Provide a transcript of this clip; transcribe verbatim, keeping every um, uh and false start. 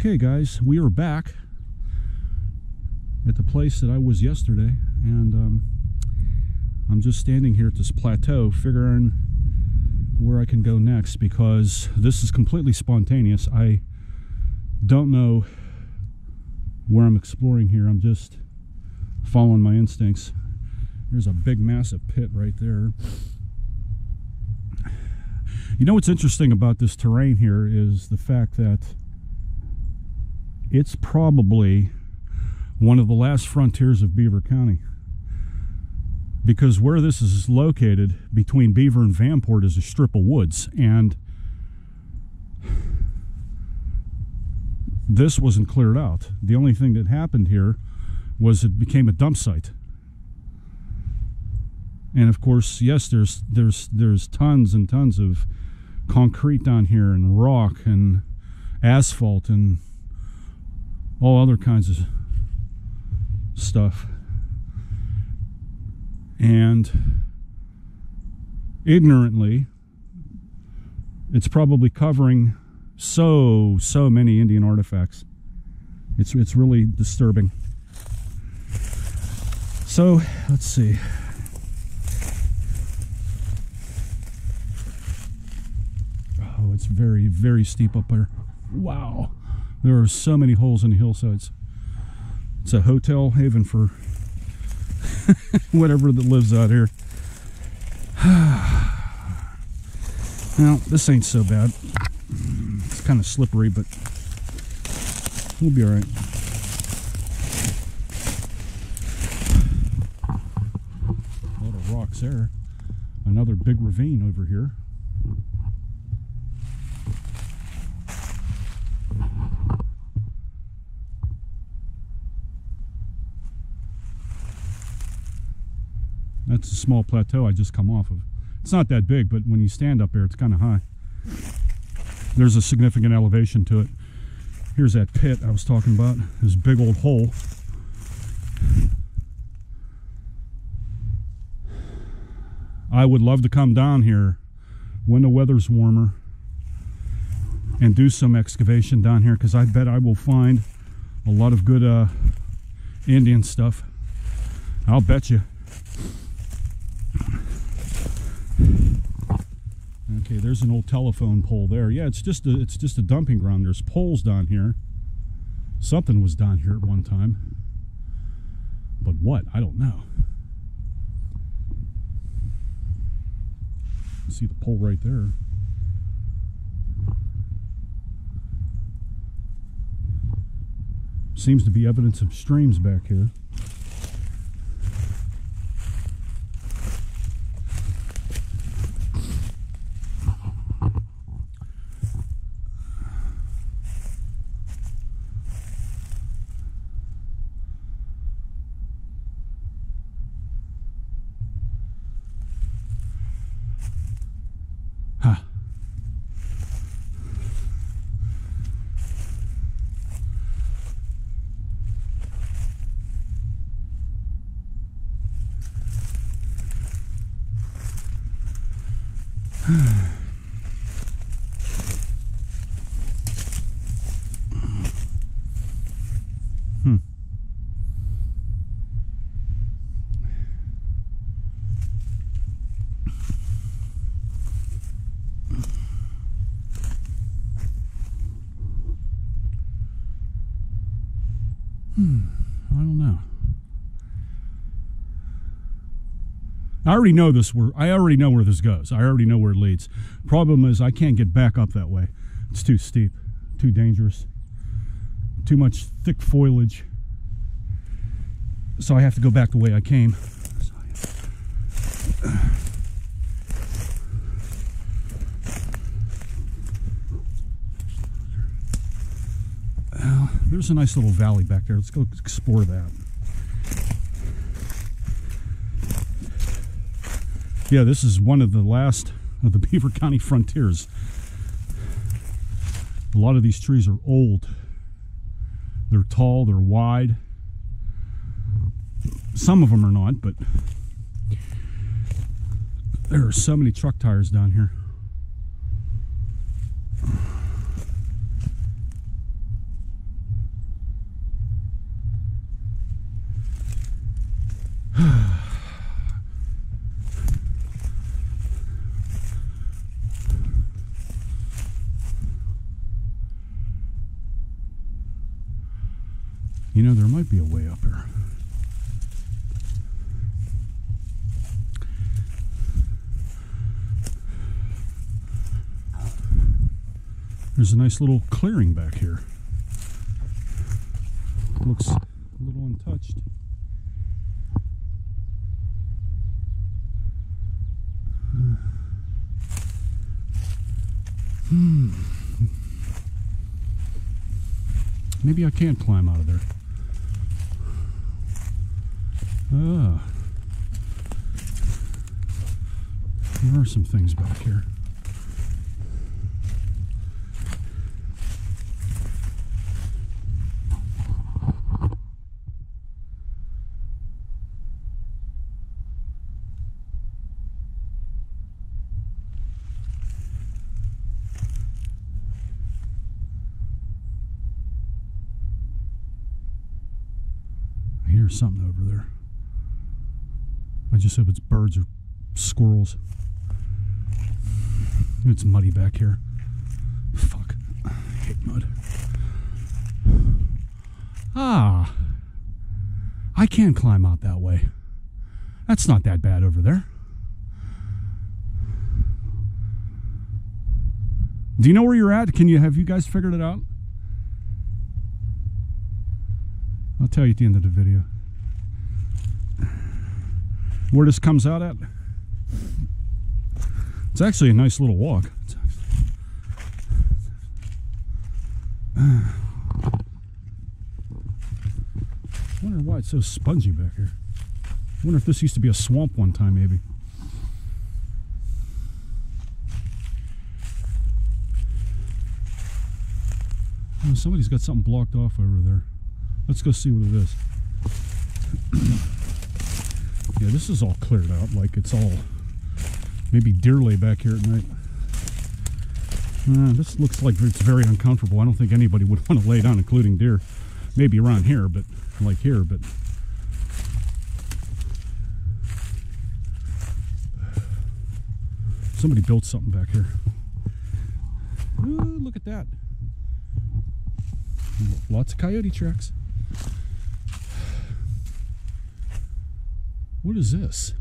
Okay guys, we are back at the place that I was yesterday, and um, I'm just standing here at this plateau figuring where I can go next, because this is completely spontaneous. I don't know where I'm exploring here. I'm just following my instincts. There's a big massive pit right there. You know what's interesting about this terrain here is the fact that it's probably one of the last frontiers of Beaver County, because where this is located between Beaver and Vanport is a strip of woods, and this wasn't cleared out. The only thing that happened here was it became a dump site. And of course, yes, there's there's there's tons and tons of concrete down here, and rock and asphalt and all other kinds of stuff. And ignorantly, it's probably covering so so many Indian artifacts. It's it's really disturbing. So let's see. Oh, it's very very steep up there. Wow. There are so many holes in the hillsides. It's a hotel haven for whatever that lives out here. Now, this ain't so bad. It's kind of slippery, but we'll be all right. A lot of rocks there. Another big ravine over here. That's a small plateau I just come off of. It's not that big, but when you stand up there, it's kind of high. There's a significant elevation to it. Here's that pit I was talking about, this big old hole. I would love to come down here when the weather's warmer and do some excavation down here, because I bet I will find a lot of good uh, Indian stuff. I'll bet you. Okay, there's an old telephone pole there. Yeah, it's just a, it's just a dumping ground. There's poles down here. Something was down here at one time, but what? I don't know. You see the pole right there. Seems to be evidence of streams back here. Hmm. Hmm. I don't know. I already know this. Where I already know where this goes. I already know where it leads. Problem is, I can't get back up that way. It's too steep, too dangerous, too much thick foliage. So I have to go back the way I came. Uh, there's a nice little valley back there. Let's go explore that. Yeah, this is one of the last of the Beaver County frontiers. A lot of these trees are old. They're tall, they're wide. Some of them are not, but there are so many truck tires down here. You know, there might be a way up here. There's a nice little clearing back here. Looks a little untouched. Hmm. Maybe I can't climb out of there. Ah. There are some things back here. There's something over there. I just hope it's birds or squirrels. It's muddy back here. Fuck. I hate mud. Ah. I can climb out that way. That's not that bad over there. Do you know where you're at? Can you have you guys figured it out? I'll tell you at the end of the video where this comes out at. It's actually a nice little walk. It's actually, uh, I wonder why it's so spongy back here. I wonder if this used to be a swamp one time, maybe. Oh, somebody's got something blocked off over there. Let's go see what it is. Yeah, this is all cleared out, like it's all, maybe deer lay back here at night. Uh, this looks like it's very uncomfortable. I don't think anybody would want to lay down, including deer. Maybe around here, but like here, but. Somebody built something back here. Ooh, look at that. Lots of coyote tracks. What is this?